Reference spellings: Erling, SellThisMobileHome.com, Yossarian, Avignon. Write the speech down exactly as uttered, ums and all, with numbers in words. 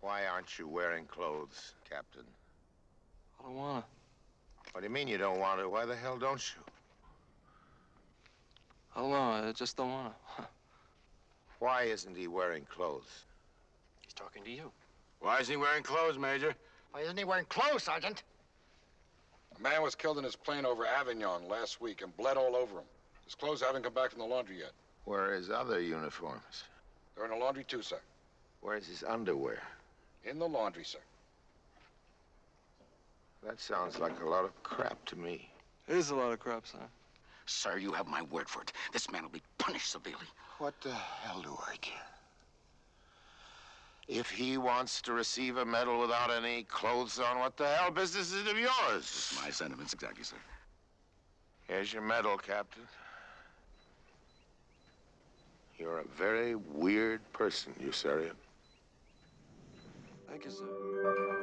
Why aren't you wearing clothes, Captain? I don't want to. What do you mean you don't want to? Why the hell don't you? I don't know. I just don't want to. Why isn't he wearing clothes? He's talking to you. Why isn't he wearing clothes, Major? Why isn't he wearing clothes, Sergeant? A man was killed in his plane over Avignon last week and bled all over him. His clothes haven't come back from the laundry yet. Where are his other uniforms? They're in the laundry too, sir. Where's his underwear? In the laundry, sir. That sounds like a lot of crap to me. It is a lot of crap, sir. Sir, you have my word for it. This man will be punished severely. What the hell do I care? If he wants to receive a medal without any clothes on, what the hell business is it of yours? That's my sentiments, exactly, sir. Here's your medal, Captain. You're a very weird person, Yossarian. Thank you, sir.